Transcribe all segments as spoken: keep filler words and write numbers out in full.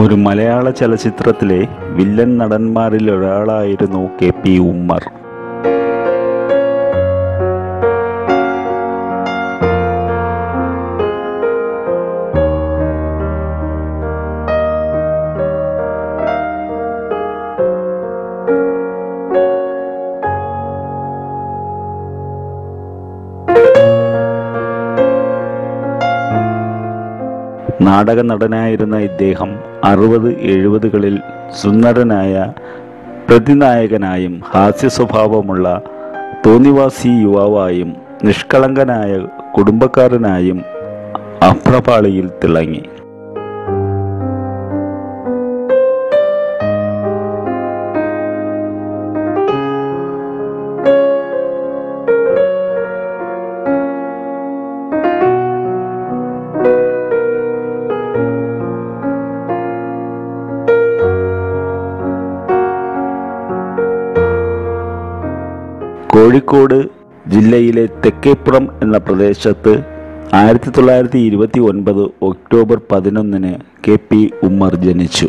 ഒരു മലയാള ചലച്ചിത്രത്തിലെ വില്ലൻ നടന്മാരിൽ ഒരാളായിരുന്നു K P Ummer. നാടക നടനായിരുന്ന ഇദ്ദേഹം അറുപത് എഴുപതുകളിൽ സുന്ദരനായ പ്രതിനായകനായും ഹാസ്യ സ്വഭാവമുള്ള തോന്നിവാസി യുവാവായും നിഷ്കളങ്കനായ കുടുംബക്കാരനായും അഭ്രപാളിയിൽ തിളങ്ങി. കോഴിക്കോട് ജില്ലയിലെ തെക്കേപ്പുറം എന്ന പ്രദേശത്ത് ആയിരത്തി തൊള്ളായിരത്തി ഇരുപത്തി ഒൻപത് ഒക്ടോബർ പതിനൊന്നിന് കെ പി ഉമ്മർ ജനിച്ചു.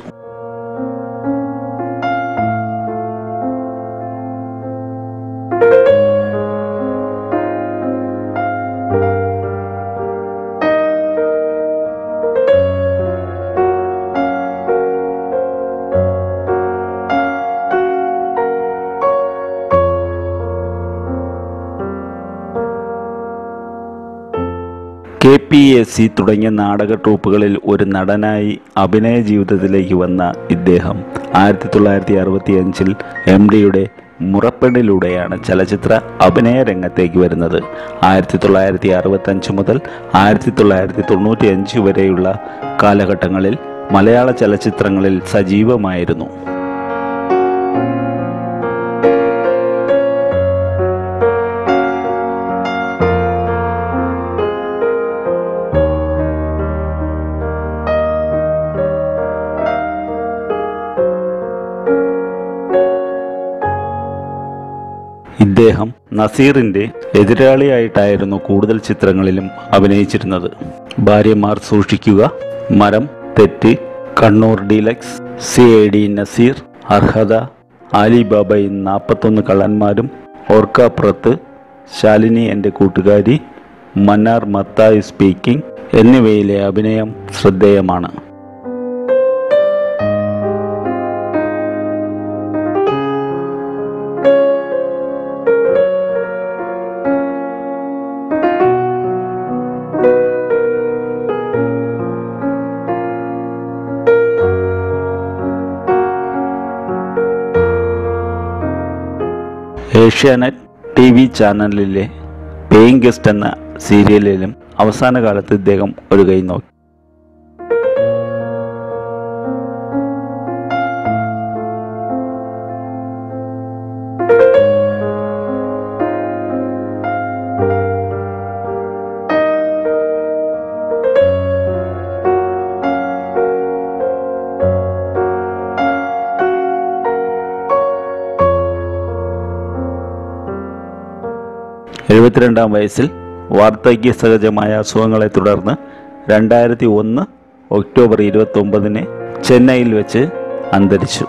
കെ പി എസ് സി തുടങ്ങിയ നാടക ട്രൂപ്പുകളിൽ ഒരു നടനായി അഭിനയ ജീവിതത്തിലേക്ക് വന്ന ഇദ്ദേഹം ആയിരത്തി തൊള്ളായിരത്തി അറുപത്തി അഞ്ചിൽ എം ഡിയുടെ മുറപ്പെണ്ണിലൂടെയാണ് ചലച്ചിത്ര അഭിനയ രംഗത്തേക്ക് വരുന്നത്. ആയിരത്തി തൊള്ളായിരത്തി അറുപത്തി അഞ്ച് മുതൽ ആയിരത്തി തൊള്ളായിരത്തി തൊണ്ണൂറ്റി അഞ്ച് വരെയുള്ള കാലഘട്ടങ്ങളിൽ മലയാള ചലച്ചിത്രങ്ങളിൽ സജീവമായിരുന്നു. ഇദ്ദേഹം നസീറിന്റെ എതിരാളിയായിട്ടായിരുന്നു കൂടുതൽ ചിത്രങ്ങളിലും അഭിനയിച്ചിരുന്നത്. ഭാര്യമാർ സൂക്ഷിക്കുക, മരം, തെറ്റ്, Kannur deluxe, C I D Nazir, അർഹത, ആലിബാബ, നാൽപ്പത്തൊന്ന് കള്ളന്മാരും, ഓർക്കാപ്പുറത്ത്, ശാലിനി എൻ്റെ കൂട്ടുകാരി, മന്നാർ മത്തായി സ്പീക്കിംഗ് എന്നിവയിലെ അഭിനയം ശ്രദ്ധേയമാണ്. ഏഷ്യാനെറ്റ് ടി വി ചാനലിലെ പേയിങ് ഗസ്റ്റ് എന്ന സീരിയലിലും അവസാന കാലത്ത് ഇദ്ദേഹം ഒരു കൈ നോക്കി. എഴുപത്തിരണ്ടാം വയസ്സിൽ വാർദ്ധക്യ സഹജമായ അസുഖങ്ങളെ തുടർന്ന് രണ്ടായിരത്തി ഒന്ന് ഒക്ടോബർ ഇരുപത്തി ഒമ്പതിന് ചെന്നൈയിൽ വെച്ച് അന്തരിച്ചു.